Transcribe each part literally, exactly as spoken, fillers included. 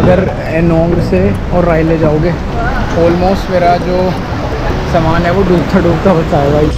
अगर एनोंग से और रायले जाओगे ऑलमोस्ट मेरा जो सामान है वो डूबता डूबता बचा है भाई।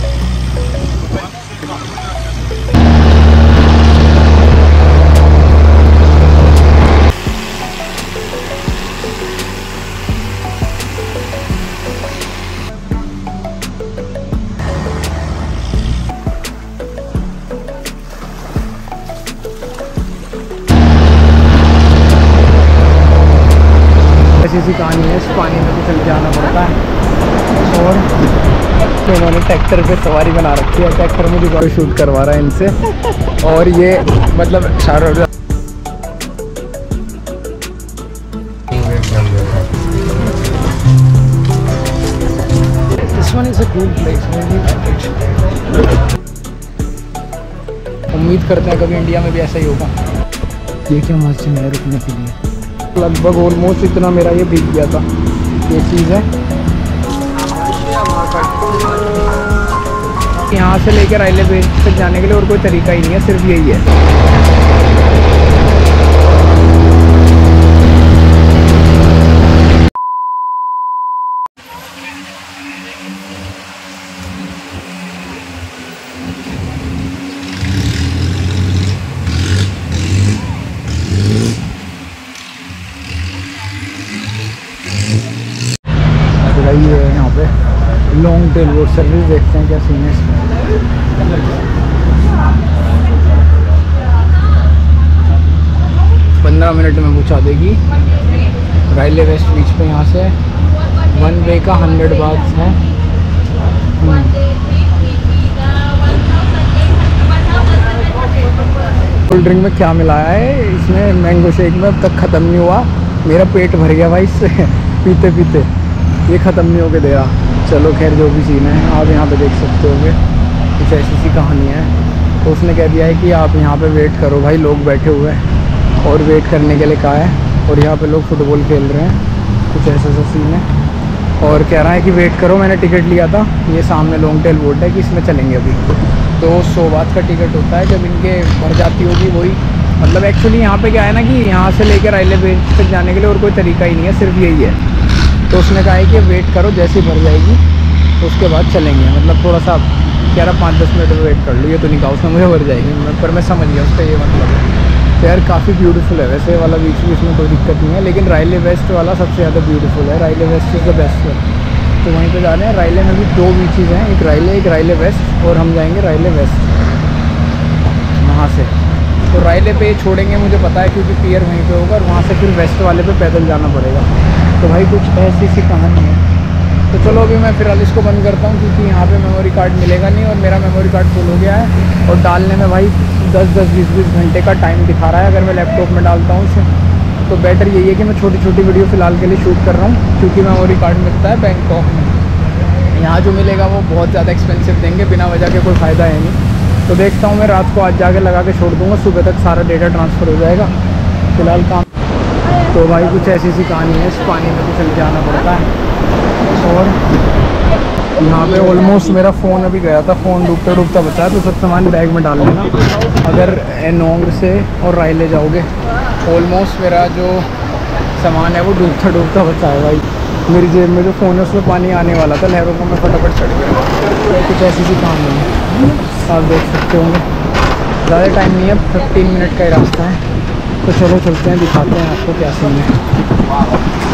ऐसी कहानी है, इस पानी में भी चल के आना पड़ता है। और तो उन्होंने ट्रैक्टर पे सवारी बना रखी है, ट्रैक्टर में भी शूट करवा रहा है इनसे। और ये मतलब शाहरुख उम्मीद करते हैं कभी इंडिया में भी ऐसा ही होगा। ये क्या मस्जिद है रुकने के लिए, लगभग ऑलमोस्ट इतना मेरा ये भीग गया था। ये चीज़ है, यहाँ से लेकर रायले बीच तक जाने के लिए और कोई तरीका ही नहीं है, सिर्फ यही है। लॉन्ग टेल रोड सर्विस देखते हैं क्या सीन है। पंद्रह मिनट में पहुंचा देगी रायले वेस्ट बीच पे। यहाँ से वन वे का हंड्रेड बाथ है। कोल्ड ड्रिंक में क्या मिलाया है इसमें, मैंगो शेक में अब तक ख़त्म नहीं हुआ, मेरा पेट भर गया भाई इससे पीते पीते, ये ख़त्म नहीं होके दे रहा। चलो खैर जो भी सीन है आप यहाँ पे देख सकते होंगे, कुछ ऐसी सी कहानी है। तो उसने कह दिया है कि आप यहाँ पे वेट करो भाई, लोग बैठे हुए हैं और वेट करने के लिए कहा है। और यहाँ पे लोग फुटबॉल खेल रहे हैं, कुछ ऐसा सा सीन है। और कह रहा है कि वेट करो, मैंने टिकट लिया था, ये सामने लॉन्ग टेल बोर्ड है कि इसमें चलेंगे अभी। तो सौ बात का टिकट होता है, जब इनके भर जाती होगी वही। मतलब एक्चुअली यहाँ पर क्या है ना कि यहाँ से लेकर रायले बीच तक जाने के लिए और कोई तरीका ही नहीं है, सिर्फ यही है। तो उसने कहा है कि वेट करो, जैसे भर जाएगी उसके बाद चलेंगे। मतलब थोड़ा सा कह रहा पाँच दस मिनट में वेट कर लो, ये तो नहीं कहा उसने, मुझे भर जाएगी मैं, पर मैं समझ गया उसका ये मतलब है। तो यार काफ़ी ब्यूटीफुल है वैसे वाला बीच भी, इसमें कोई दिक्कत नहीं है, लेकिन रायले वेस्ट वाला सबसे ज़्यादा ब्यूटीफुल है। रायले वेस्ट इज़ द बेस्ट है, तो वहीं पर जा रहे हैं। रायले में भी दो बीचेज़ हैं, एक रायले एक रायले वेस्ट, और हम जाएँगे रायले वेस्ट वहाँ से। तो रायले पे छोड़ेंगे मुझे पता है, क्योंकि पियर वहीं पे होगा, और वहाँ से फिर वेस्ट वाले पे पैदल जाना पड़ेगा। तो भाई कुछ ऐसी सी कहानी है। तो चलो अभी मैं फिलहाल इसको बंद करता हूँ, क्योंकि यहाँ पे मेमोरी कार्ड मिलेगा नहीं, और मेरा मेमोरी कार्ड फुल हो गया है। और डालने में भाई दस दस बीस बीस घंटे का टाइम दिखा रहा है अगर मैं लैपटॉप में डालता हूँ इसे। तो बेटर यही है कि मैं छोटी छोटी वीडियो फ़िलहाल के लिए शूट कर रहा हूँ, क्योंकि मेमोरी कार्ड मिलता है बैंकॉक में, यहाँ जो मिलेगा वो बहुत ज़्यादा एक्सपेंसिव देंगे, बिना वजह के कोई फ़ायदा है नहीं। तो देखता हूँ मैं रात को आज जाके लगा के छोड़ दूँगा, सुबह तक सारा डेटा ट्रांसफ़र हो जाएगा। फ़िलहाल काम तो भाई कुछ ऐसी सी कहानी है, इस पानी में भी चल के आना पड़ता है। और यहाँ पे ऑलमोस्ट मेरा फ़ोन अभी गया था, फ़ोन डूबता डूबता बचा, तो सब सामान बैग में डाल लेना। अगर एनोंग से और रायले जाओगे ऑलमोस्ट मेरा जो सामान है वो डूबता डूबता बचा है भाई। मेरी जेब में जो फ़ोन है उसमें पानी आने वाला था, लहरों को मैं फटाफट चढ़ गया। तो कुछ ऐसी सी कहानी है, आप देख सकते होंगे। ज़्यादा टाइम नहीं है, फिफ्टीन मिनट का ही रास्ता है। तो चलो चलते हैं, दिखाते हैं आपको क्या सीन है।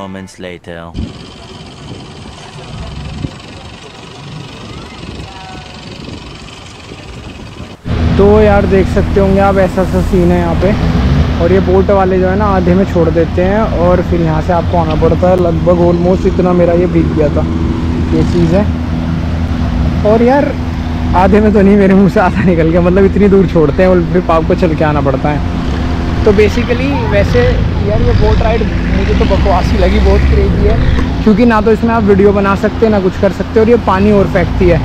moments later. तो यार देख सकते होंगे आप ऐसा सा सीन है यहाँ पे, और ये बोट वाले जो है ना आधे में छोड़ देते हैं और फिर यहाँ से आपको आना पड़ता है। लगभग ऑलमोस्ट इतना मेरा ये भीग गया था, ये चीज़ है। और यार आधे में तो नहीं, मेरे मुंह से आधा निकल गया, मतलब इतनी दूर छोड़ते हैं और फिर पाप को चल के आना पड़ता है। तो बेसिकली वैसे यार ये बोट राइड मुझे तो बकवासी लगी, बहुत क्रेजी है, क्योंकि ना तो इसमें आप वीडियो बना सकते ना कुछ कर सकते, और ये पानी और फेंकती है।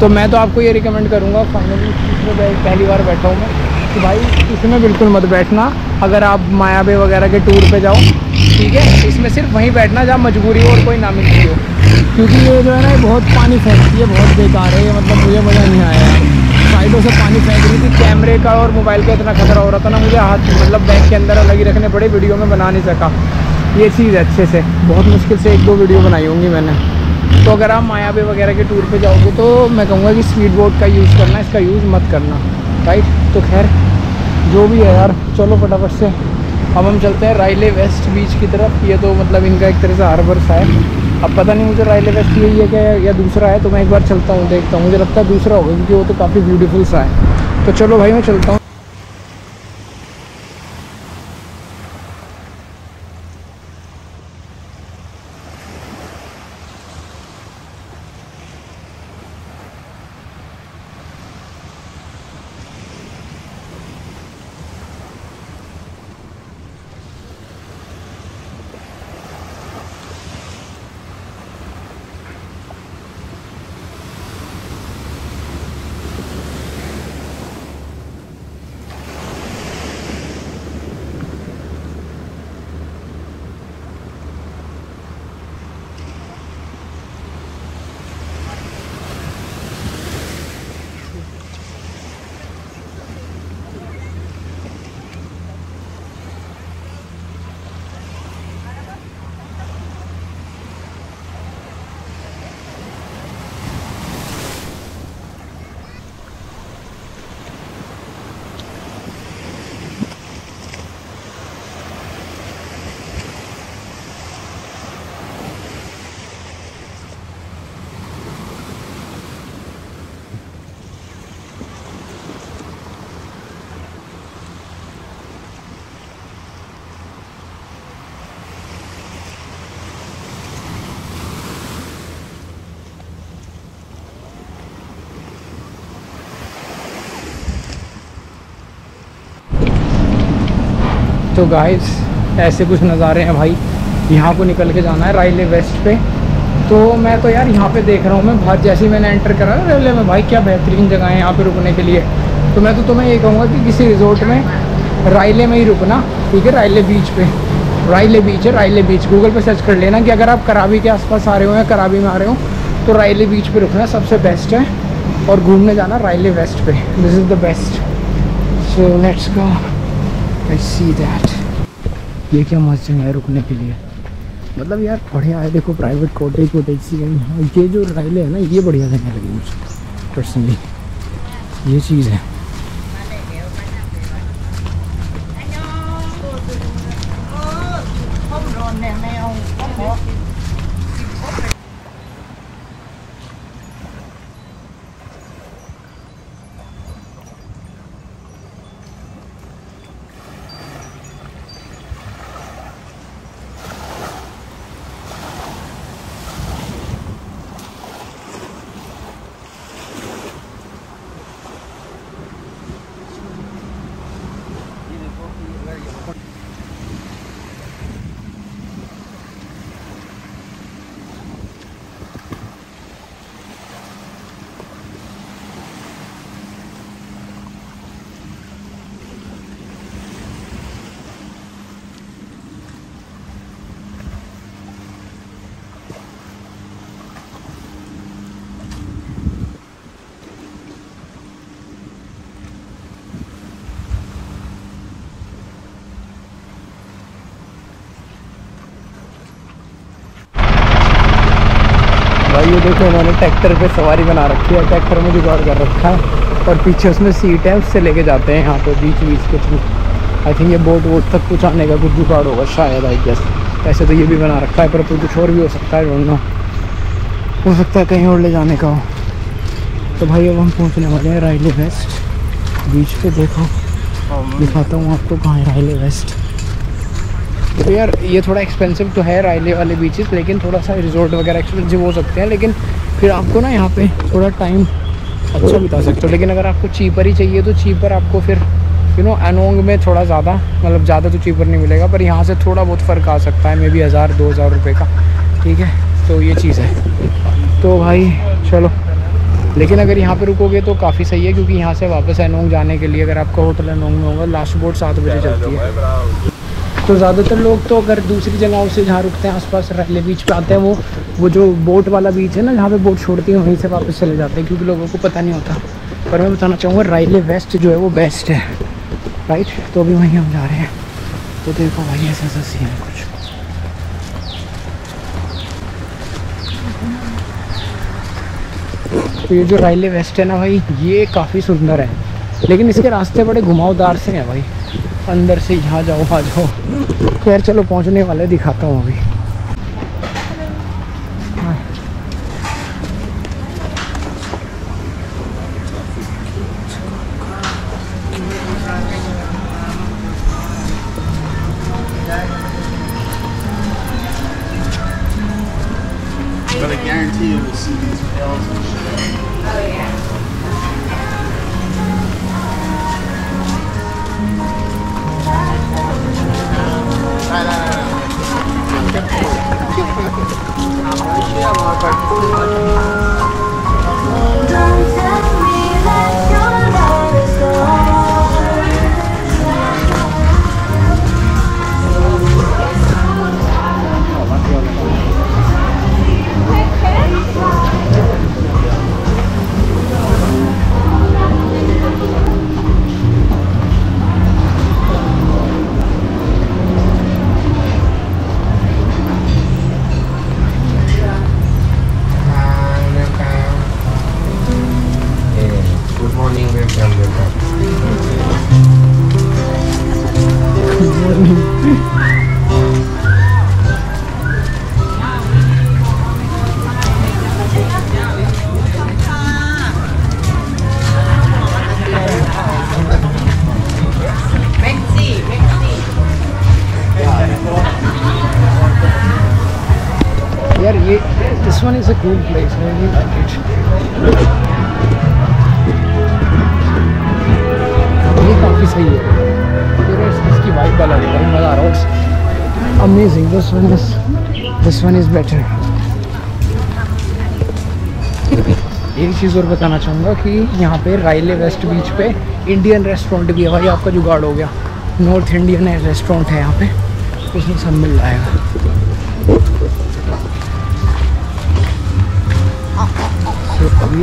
तो मैं तो आपको ये रिकमेंड करूँगा, फाइनली इसमें पहली बार बैठा हूँ मैं, कि भाई इसमें बिल्कुल मत बैठना अगर आप मायाबे वगैरह के टूर पे जाओ, ठीक है। इसमें सिर्फ वहीं बैठना जहाँ मजबूरी हो और कोई ना मिलती हो, क्योंकि ये जो है ना बहुत पानी फेंकती है, बहुत बेकार है, मतलब मुझे मज़ा नहीं आया। साइडों से पानी फेंक रही थी, कैमरे का और मोबाइल का इतना खतरा हो रहा था ना, मुझे हाथ मतलब बैग के अंदर अलग ही रखने पड़े, वीडियो में बना नहीं सका। ये चीज़ अच्छे से बहुत मुश्किल से एक दो वीडियो बनाई होंगी मैंने। तो अगर आप मायाबे वगैरह के टूर पे जाओगे तो मैं कहूँगा कि स्पीड बोट का यूज़ करना, इसका यूज़ मत करना, राइट। तो खैर जो भी है यार, चलो फटाफट से अब हम चलते हैं राइले वेस्ट बीच की तरफ। ये तो मतलब इनका एक तरह से हार्बर सा है, अब पता नहीं मुझे राइले वेस्ट यही है क्या या दूसरा है, तो मैं एक बार चलता हूँ देखता हूँ, मुझे लगता है दूसरा होगा क्योंकि वो तो काफ़ी ब्यूटीफुल सा है। तो चलो भाई मैं चलता हूँ। तो गाइस ऐसे कुछ नज़ारे हैं भाई, यहाँ को निकल के जाना है राइले वेस्ट पे। तो मैं तो यार यहाँ पे देख रहा हूँ, मैं बाहर जैसे ही मैंने एंटर करा रेलवे में, भाई क्या बेहतरीन जगह है यहाँ पे रुकने के लिए। तो मैं तो तुम्हें ये कहूँगा कि किसी रिजॉर्ट में राइले में ही रुकना, ठीक है। राइले बीच पे, राइले बीच है, राइले बीच गूगल पर सर्च कर लेना, कि अगर आप कराबी के आसपास आ रहे हो या कराबी में आ रहे हो तो राइले बीच पर रुकना सबसे बेस्ट है, और घूमने जाना राइले वेस्ट पे, this is the best. So let's go, I see that। ये क्या मस्त है रुकने के लिए, मतलब यार बढ़िया है। देखो प्राइवेट कॉटेज वोटेज सी है यहाँ, ये जो राइले है ना ये बढ़िया जगह लगी मुझे पर्सनली, ये चीज़ है। ये देखो उन्होंने ट्रैक्टर पे सवारी बना रखी है, ट्रैक्टर में जुगाड़ कर रखा है, और पीछे उसमें सीट है, उससे लेके जाते हैं यहाँ पे बीच बीच के थ्रू। आई थिंक ये बोट वोट तक कुछ आने का कुछ जुगाड़ होगा शायद, आई गेस। ऐसे तो ये भी बना रखा है पर कुछ और भी हो सकता है, डोंट नो, हो सकता है कहीं और ले जाने का हो। तो भाई अब हम पहुंचने वाले हैं रायले वेस्ट बीच पे। देखो दिखाता हूँ आपको कहाँ है रायले वेस्ट। तो यार ये थोड़ा एक्सपेंसिव तो है रायले वाले बीचेस, लेकिन थोड़ा सा रिजॉर्ट वगैरह एक्सपेंसिव हो सकते हैं, लेकिन फिर आपको ना यहाँ पे थोड़ा टाइम अच्छा बिता सकते हो। लेकिन अगर आपको चीपर ही चाहिए तो चीपर आपको फिर यू नो अनोंग में थोड़ा ज़्यादा, मतलब ज़्यादा तो चीपर नहीं मिलेगा, पर यहाँ से थोड़ा बहुत फ़र्क आ सकता है, मे बी हज़ार दो हज़ार रुपये का, ठीक है। तो ये चीज़ है। तो भाई चलो, लेकिन अगर यहाँ पे रुकोगे तो काफ़ी सही है, क्योंकि यहाँ से वापस अनोंग जाने के लिए अगर आपका होटल अनोंग में होगा, लास्ट बोट सात बजे चलती है। तो ज़्यादातर लोग तो अगर दूसरी जगहों से जहाँ रुकते हैं आसपास रायले बीच पे आते हैं, वो वो जो बोट वाला बीच है ना जहाँ पे बोट छोड़ती है वहीं से वापस चले जाते हैं, क्योंकि लोगों को पता नहीं होता। पर मैं बताना चाहूँगा रायले वेस्ट जो है वो बेस्ट है, राइट। तो अभी वहीं हम जा रहे हैं। तो देखो भाई ऐसा ऐसा सीन है कुछ। तो ये जो रायले वेस्ट है ना भाई, ये काफ़ी सुंदर है, लेकिन इसके रास्ते बड़े घुमावदार से हैं भाई, अंदर से यहाँ जाओ आ जाओ। खैर चलो पहुँचने वाले, दिखाता हूँ अभी। This one is a cool place, I really like it. ये काफ़ी सही है, पूरा इसकी वाइब वाला है, मज़ा आ रहा है। Amazing, this one is this one is better. एक चीज़ और बताना चाहूँगा कि यहाँ पे रायले वेस्ट बीच पे इंडियन रेस्टोरेंट भी है भाई, आपका जुगाड़ हो गया। नॉर्थ इंडियन रेस्टोरेंट है यहाँ पे, उसमें सब मिल जाएगा। अभी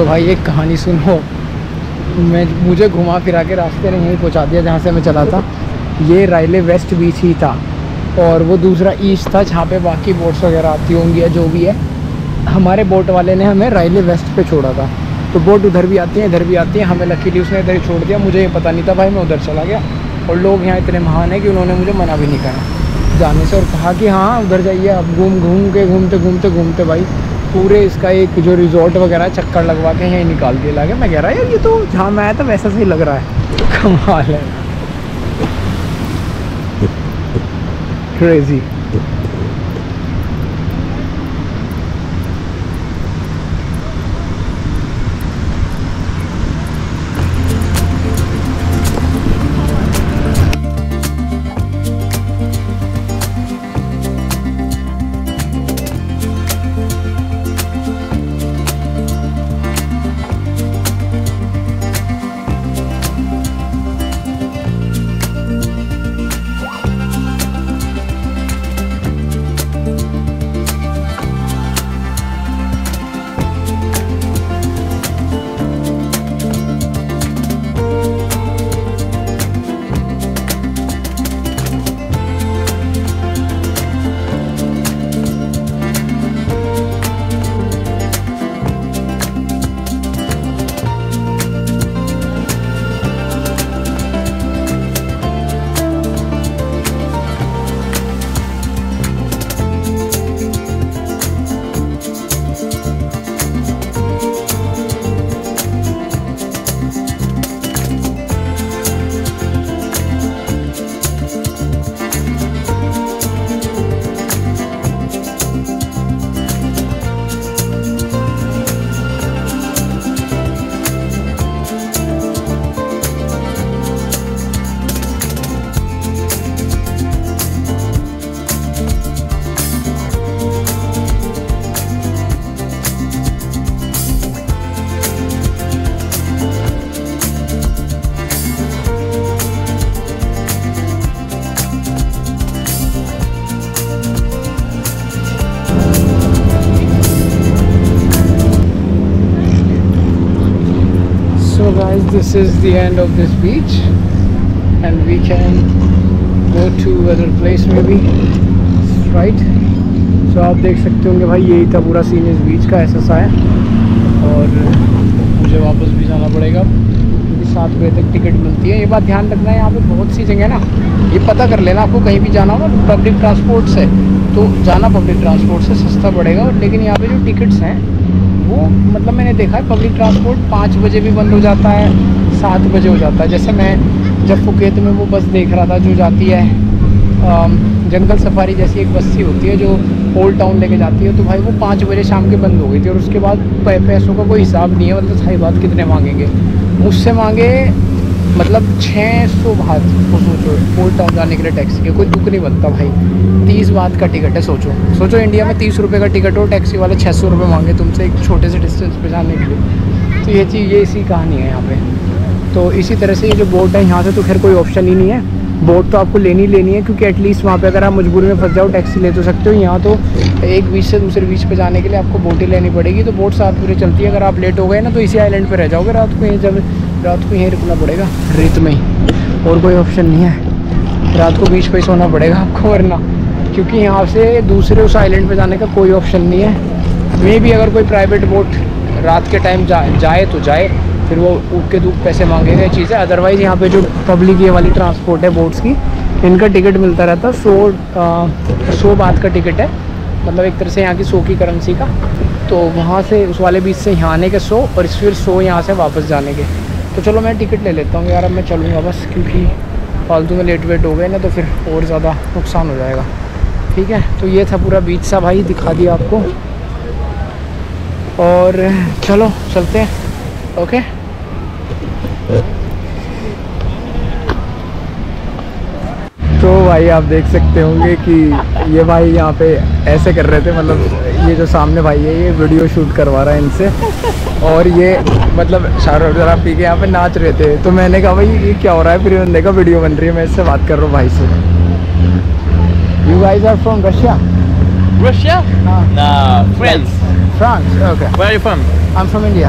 तो भाई एक कहानी सुनो, मैं मुझे घुमा फिरा के रास्ते ने यहीं पहुंचा दिया जहाँ से मैं चला था। ये रायले वेस्ट बीच ही था और वो दूसरा ईस्ट था जहाँ पे बाकी बोट्स वगैरह आती होंगी या जो भी है। हमारे बोट वाले ने हमें रायले वेस्ट पे छोड़ा था, तो बोट उधर भी आती है इधर भी आती है। हमें लकीली उसने इधर ही छोड़ दिया, मुझे ये पता नहीं था भाई, मैं उधर चला गया। और लोग यहाँ इतने महान हैं कि उन्होंने मुझे मना भी नहीं करा जाने से और कहा कि हाँ उधर जाइए। अब घूम घूम के घूमते घूमते घूमते भाई पूरे इसका एक जो रिजॉर्ट वगैरह चक्कर लगवा के यहीं निकाल के लाके। मैं कह रहा यार ये तो जहाँ मैं आया था वैसा सही लग रहा है, कमाल है, crazy. This is the end of this beach and we can go to other place maybe, right? So आप देख सकते होंगे भाई यही था पूरा सीन इस बीच का, ऐसा सा है। और मुझे वापस भी जाना पड़ेगा क्योंकि सात बजे तक टिकट मिलती है। ये बात ध्यान रखना है, यहाँ पे बहुत सी जगह है ना, ये पता कर लेना आपको कहीं भी जाना हो ना पब्लिक ट्रांसपोर्ट से तो जाना, पब्लिक ट्रांसपोर्ट से सस्ता पड़ेगा। और लेकिन यहाँ पे जो टिकट्स हैं वो मतलब मैंने देखा है पब्लिक ट्रांसपोर्ट पाँच बजे भी बंद हो जाता है, सात बजे हो जाता है। जैसे मैं जब फुकेत में वो बस देख रहा था जो जाती है आ, जंगल सफारी जैसी एक बस सी होती है जो ओल्ड टाउन लेके जाती है, तो भाई वो पाँच बजे शाम के बंद हो गई थी। और उसके बाद पै, पैसों का कोई हिसाब नहीं है, मतलब सही बात कितने मांगेंगे, उससे मांगे मतलब छः सौ बात को सोचो ओल्ड टाउन जाने के लिए टैक्सी के, कोई दुख नहीं बनता भाई। तीस बात का टिकट है, सोचो सोचो इंडिया में तीस रुपये का टिकट हो, टैक्सी वाले छः सौ रुपये मांगे तुमसे एक छोटे से डिस्टेंस पे जाने के लिए। तो ये चीज़ ये इसी कहानी है यहाँ पे। तो इसी तरह से ये जो बोट है यहाँ से तो खैर कोई ऑप्शन ही नहीं है, बोट तो आपको लेनी लेनी है क्योंकि एटलीस्ट वहाँ पर अगर आप मजबूरी में फंस जाओ टैक्सी ले तो सकते हो। यहाँ तो एक बीच से दूसरे बीच पर जाने के लिए आपको बोटें लेनी पड़ेगी, तो बोट साथ पूरे चलती है। अगर आप लेट हो गए ना तो इसी आइलैंड पर रह जाओगे रात को, जब रात को यहीं रुकना पड़ेगा रेत में ही, और कोई ऑप्शन नहीं है। रात को बीच पे ही सोना पड़ेगा आपको वरना, क्योंकि यहाँ से दूसरे उस आइलैंड पे जाने का कोई ऑप्शन नहीं है। मे भी अगर कोई प्राइवेट बोट रात के टाइम जा, जाए तो जाए, फिर वो उग के दूध पैसे मांगेगा चीज़ें। अदरवाइज़ यहाँ पे जो पब्लिक ये वाली ट्रांसपोर्ट है बोट्स की, इनका टिकट मिलता रहता सौ सौ बात का टिकट है, मतलब एक तरह से यहाँ की सौ की करेंसी का। तो वहाँ से उस वाले बीच से यहाँ आने के सौ और फिर सौ यहाँ से वापस जाने के। तो चलो मैं टिकट ले लेता हूँ यार, अब मैं चलूँगा बस, क्योंकि फालतू में लेट वेट हो गए ना तो फिर और ज़्यादा नुकसान हो जाएगा। ठीक है, तो ये था पूरा बीच सा भाई, दिखा दिया आपको। और चलो चलते हैं, ओके। तो भाई आप देख सकते होंगे कि ये भाई यहाँ पे ऐसे कर रहे थे, मतलब ये जो सामने भाई है ये वीडियो शूट करवा रहा है इनसे, और ये मतलब शाहरुख जरा पी के यहाँ पे नाच रहे थे। तो मैंने कहा भाई ये क्या हो रहा है, फिर उन्होंने कहा वीडियो बन रही है, मैं इससे बात कर रहा हूँ भाई से। You guys are from Russia? Russia? No. No. France. France. Okay. Where are you from? I'm from India.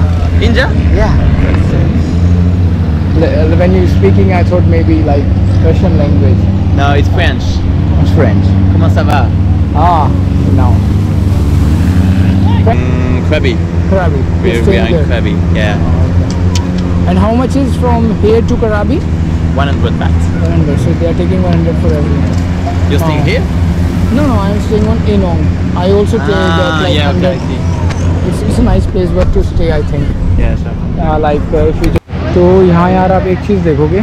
India? Yeah. When you were speaking, I thought maybe like Russian language. No, it's French. It's French. Comment ça va? Ah, no. Mm, Krabi. Krabi. We're, we are in Krabi. Yeah. Oh, okay. And how much is from here to Krabi? one hundred baht. one hundred. So they are taking one hundred for everyone. You're staying oh. here? No, no. I'm staying on Aonang. I also take ah, that like yeah, okay, I see. It's, it's a nice place where to stay, I think. Yeah, sure. Uh, like uh, if you. तो यहाँ यार आप एक चीज़ देखोगे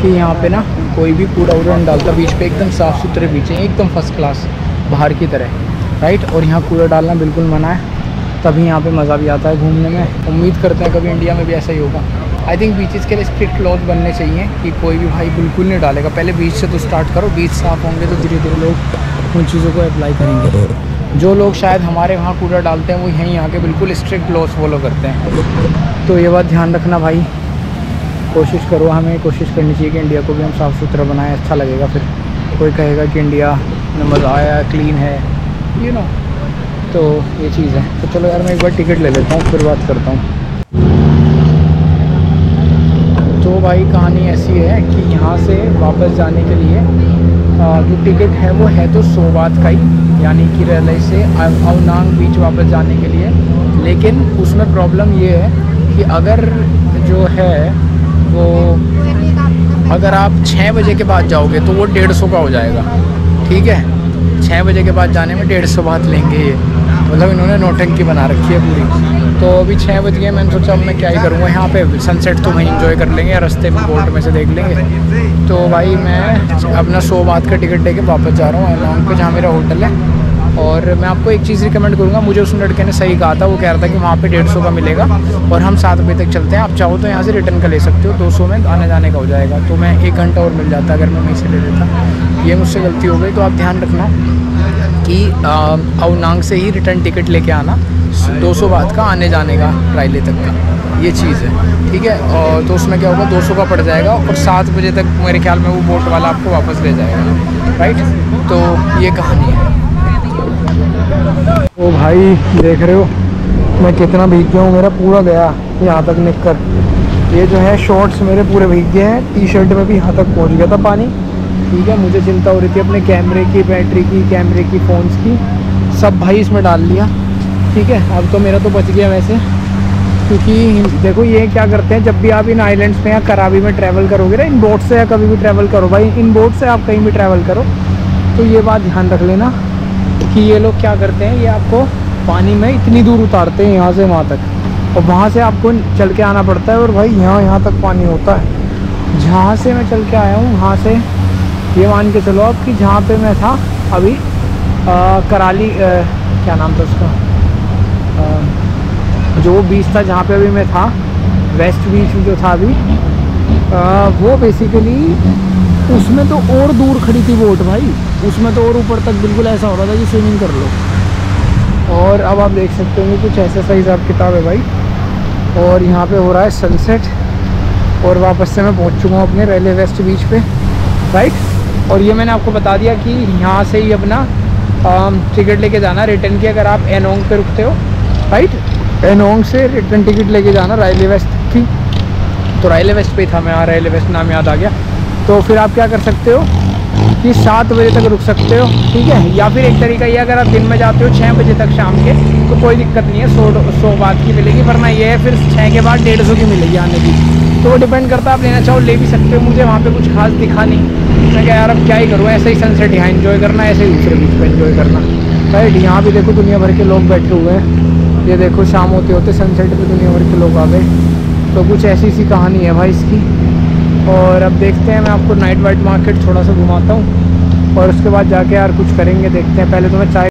कि यहाँ पे ना कोई भी कूड़ा वूड़ा नहीं डालता बीच पे, एकदम साफ़ सुथरे बीच हैं, एकदम फर्स्ट क्लास बाहर की तरह, राइट। और यहाँ कूड़ा डालना बिल्कुल मना है, तभी यहाँ पे मज़ा भी आता है घूमने में। उम्मीद करते हैं कभी इंडिया में भी ऐसा ही होगा। आई थिंक बीचेस के लिए स्ट्रिक्ट लॉज बनने चाहिए कि कोई भी भाई बिल्कुल नहीं डालेगा। पहले बीच से तो स्टार्ट करो, बीच साफ़ होंगे तो धीरे धीरे लोग उन चीज़ों को अप्लाई करेंगे। जो लोग शायद हमारे वहाँ कूड़ा डालते हैं वो यहीं आके बिल्कुल स्ट्रिक्ट लॉज फॉलो करते हैं। तो ये बात ध्यान रखना भाई, कोशिश करो, हमें कोशिश करनी चाहिए कि इंडिया को भी हम साफ़ सुथरा बनाएं, अच्छा लगेगा। फिर कोई कहेगा कि इंडिया में मज़ा आया, क्लीन है, यू नो। तो ये चीज़ है। तो चलो यार मैं एक बार टिकट ले लेता हूँ, फिर बात करता हूँ। तो भाई कहानी ऐसी है कि यहाँ से वापस जाने के लिए आ, जो टिकट है वो है तो सौ बात का ही, यानी कि रेलवे से अओनांग बीच वापस जाने के लिए। लेकिन उसमें प्रॉब्लम ये है कि अगर जो है वो अगर आप छः बजे के बाद जाओगे तो वो डेढ़ सौ का हो जाएगा, ठीक है। छः बजे के बाद जाने में डेढ़ सौ बात लेंगे, ये मतलब इन्होंने नौटंकी बना रखी है पूरी। तो अभी छः बज गए, मैंने सोचा मैं क्या ही करूँगा यहाँ पे, सनसेट तो वहीं एंजॉय कर लेंगे या रास्ते में बोट में से देख लेंगे। तो भाई मैं अपना सौ बात का टिकट लेके वापस जा रहा हूँ अओनांग पे, जहाँ मेरा होटल है। और मैं आपको एक चीज़ रिकमेंड करूँगा, मुझे उस लड़के ने सही कहा था, वो कह रहा था कि वहाँ पे डेढ़ सौ का मिलेगा और हम सात बजे तक चलते हैं। आप चाहो तो यहाँ से रिटर्न का ले सकते हो, दो सौ में आने जाने का हो जाएगा। तो मैं एक घंटा और मिल जाता अगर मैं वहीं से ले लेता। ये मुझसे गलती हो गई। तो आप ध्यान रखना कि अओनांग से ही रिटर्न टिकट लेके आना, दो सौ बात का आने जाने का रायले तक का, ये चीज़ है, ठीक है। और तो उसमें क्या होगा, दो सौ का पड़ जाएगा और सात बजे तक मेरे ख्याल में वो बोट वाला आपको वापस ले जाएगा, राइट। तो ये कहानी है। ओ भाई देख रहे हो मैं कितना भीग गया हूँ, मेरा पूरा गया यहाँ तक निक कर। ये जो है शॉर्ट्स मेरे पूरे भीग गए हैं, टी शर्ट में भी यहाँ तक पहुँच गया था पानी, ठीक है। मुझे चिंता हो रही थी अपने कैमरे की, बैटरी की, कैमरे की, फ़ोन्स की, सब भाई इसमें डाल लिया, ठीक है। अब तो मेरा तो बच गया वैसे, क्योंकि देखो ये क्या करते हैं, जब भी आप इन आइलैंड्स में या कराबी में ट्रैवल करोगे ना, इन बोट से या कभी भी ट्रैवल करो भाई, इन बोट से आप कहीं भी ट्रैवल करो तो ये बात ध्यान रख लेना कि ये लोग क्या करते हैं, ये आपको पानी में इतनी दूर उतारते हैं यहाँ से वहाँ तक, और वहाँ से आपको चल के आना पड़ता है। और भाई यहाँ यहाँ तक पानी होता है। जहाँ से मैं चल के आया हूँ वहाँ से ये मान के चलो आप कि जहाँ पर मैं था अभी आ, कराली आ, क्या नाम था उसका, जो बीच था जहाँ पे अभी मैं था, वेस्ट बीच जो था अभी आ, वो बेसिकली उसमें तो और दूर खड़ी थी बोट भाई, उसमें तो और ऊपर तक बिल्कुल ऐसा हो रहा था कि स्विमिंग कर लो। और अब आप देख सकते होंगे कुछ ऐसा सा हिसाब किताब है भाई। और यहाँ पे हो रहा है सनसेट और वापस से मैं पहुँच चुका हूँ अपने रेलवे वेस्ट बीच पे, राइट। और ये मैंने आपको बता दिया कि यहाँ से ही अपना टिकट लेके जाना रिटर्न की, अगर आप अओनांग पे रुकते हो, राइट। अओनांग से रिटर्न टिकट लेके जाना रेलवे वेस्ट की, तो रेलवे वेस्ट पे था मैं, यहाँ रेलवे वेस्ट नाम याद आ गया। तो फिर आप क्या कर सकते हो कि सात बजे तक रुक सकते हो, ठीक है। या फिर एक तरीका ये, अगर आप दिन में जाते हो छः बजे तक शाम के तो कोई दिक्कत नहीं है, सौ सौ बात की मिलेगी, वरना ये है फिर छः के बाद डेढ़ सौ की मिलेगी आने की। तो वो डिपेंड करता है, आप लेना चाहो ले भी सकते हो। मुझे वहाँ पे कुछ खास दिखा नहीं, मैं क्या यार अब क्या ही करूँ, ऐसे ही सनसेट यहाँ इन्जॉय करना, ऐसे ही दूसरे बीच पर इन्जॉय करना, राइट। यहाँ भी देखो दुनिया भर के लोग बैठे हुए हैं, ये देखो शाम होते होते सनसेट पे दुनिया भर के लोग आ गए। तो कुछ ऐसी सी कहानी है भाई इसकी। और अब देखते हैं, मैं आपको नाइट वाइट मार्केट थोड़ा सा घुमाता हूँ और उसके बाद जाके यार कुछ करेंगे, देखते हैं। पहले तो मैं चाय